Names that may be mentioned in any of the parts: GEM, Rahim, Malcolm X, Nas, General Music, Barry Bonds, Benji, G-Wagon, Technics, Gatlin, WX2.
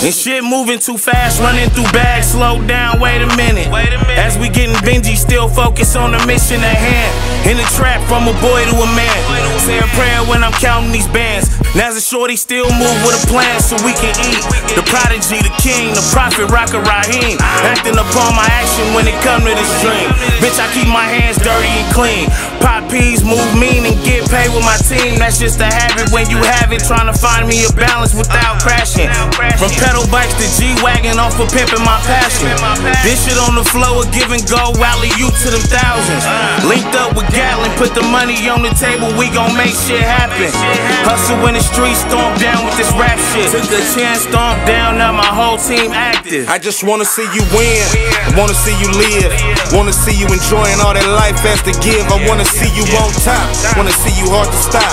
And shit moving too fast, running through bags. Slow down, wait a minute. As we getting Benji, still focus on the mission at hand. In the trap, from a boy to a man. Say a prayer when I'm counting these bands. Nas and shorty still move with a plan so we can eat. The prodigy, the king, the prophet, rocker Rahim. Acting upon my action when it come to this dream. Bitch, I keep my hands dirty and clean. Pop peas, move mean and get paid with my team. That's just a habit when you have it. Trying to find me a balance without crashing. From pedal bikes to G-Wagon, off of pimping my passion. This shit on the flow of give and go, alley-oop to them thousands. Linked up with Gatlin, put the money on the table, we gon' make shit happen. Hustle in the street, storm down with this rap shit. Took the chance, storm down, now my whole team active. I just wanna see you win, I wanna see you live, wanna see you enjoying all that life has to give. I wanna see you on top, wanna see you hard to stop,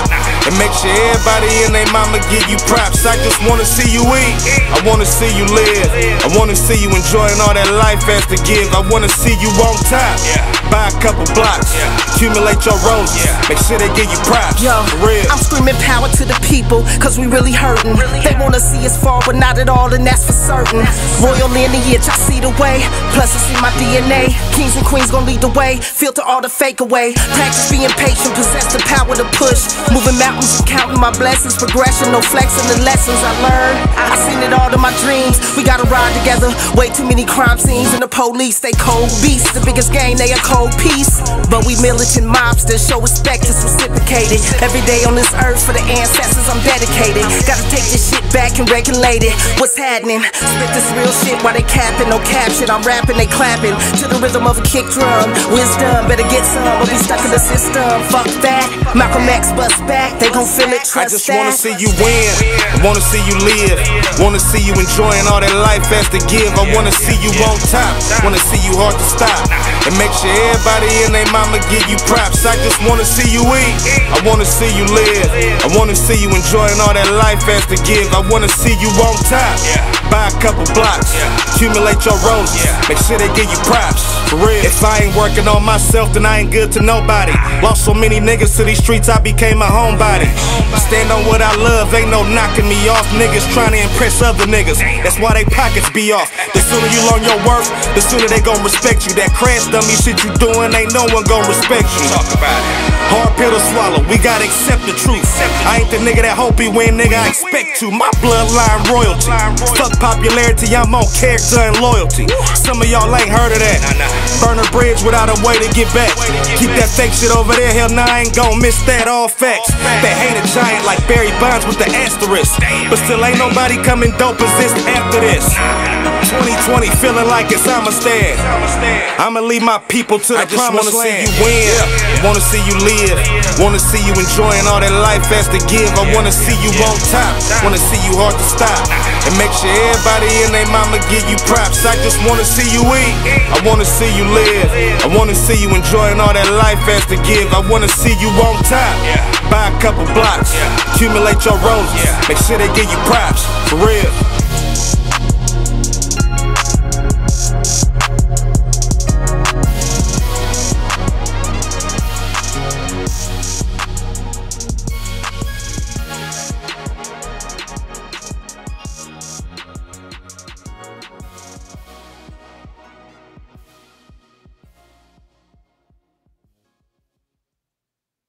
and make sure everybody in their mama give you props. I just wanna see you eat, I wanna see you live, I wanna see you enjoying all that life has to give. I wanna see you on top, buy a couple blocks, accumulate your roses, make sure they give you props. Yo, I'm screaming power to the people, cause we really hurting. They wanna see us fall, but not at all, and that's for certain. Royal lineage, I see the way, plus I see my DNA. Kings and queens gon' lead the way, filter all the fake away. Practice being patient, possess the power to push. Moving mountains, counting my blessings, progression, no flexing the lessons I learned. I seen it all in my dreams, we gotta ride together. Way too many crime scenes, and the police, they cold beasts. The biggest gang, they a cold piece. But we militant mobsters, show respect, it's reciprocated. Every day on this earth for the ancestors, I'm dedicated. Gotta take this shit back and regulate it. What's happening? Spit this real shit while they capping, no caption. I'm rapping, they clapping to the rhythm of a kick drum. Wisdom, better get some, or be stuck in the system. Fuck that, Malcolm X bust back, they gon' feel it, trust that. I just wanna see you win, I wanna see you live, wanna see you enjoying all that life has to give. I wanna see you on top, wanna see you hard to stop, and make sure everybody in their mama give you props. I just wanna see you eat, I wanna see you live, I wanna see you enjoying all that life has to give. I wanna see you on top, buy a couple blocks, accumulate your roses, make sure they give you props. For real. If I ain't working on myself, then I ain't good to nobody. Lost so many niggas to these streets, I became my homebody. Stand on what I love, ain't no knocking me off. Niggas trying to impress other niggas, that's why they pockets be off. The sooner you learn your worth, the sooner they gon' respect you. That crash dummy shit you doing, ain't no one gon' respect you. Talk about it. Hard pill to swallow, we gotta accept the truth. I ain't the nigga that hope he win, nigga, I expect to. My bloodline royalty. Fuck popularity, I'm on character and loyalty. Some of y'all ain't heard of that. Burn a bridge without a way to get back. Keep that fake shit over there, hell nah, I ain't gon' miss that, all facts. They hate a giant like Barry Bonds with the asterisk. But still ain't nobody coming dope as this after this. 2020 feeling like it's I'ma stand. I'ma lead my people to the promised land. I just wanna see you win, wanna see you live, wanna see you enjoying all that life has to give. I wanna see you on top, wanna see you hard to stop, and make sure everybody in their mama give you props. I just wanna see you eat, I wanna see you live, I wanna see you enjoying all that life has to give. I wanna see you on top, buy a couple blocks, accumulate your roses, make sure they give you props. For real.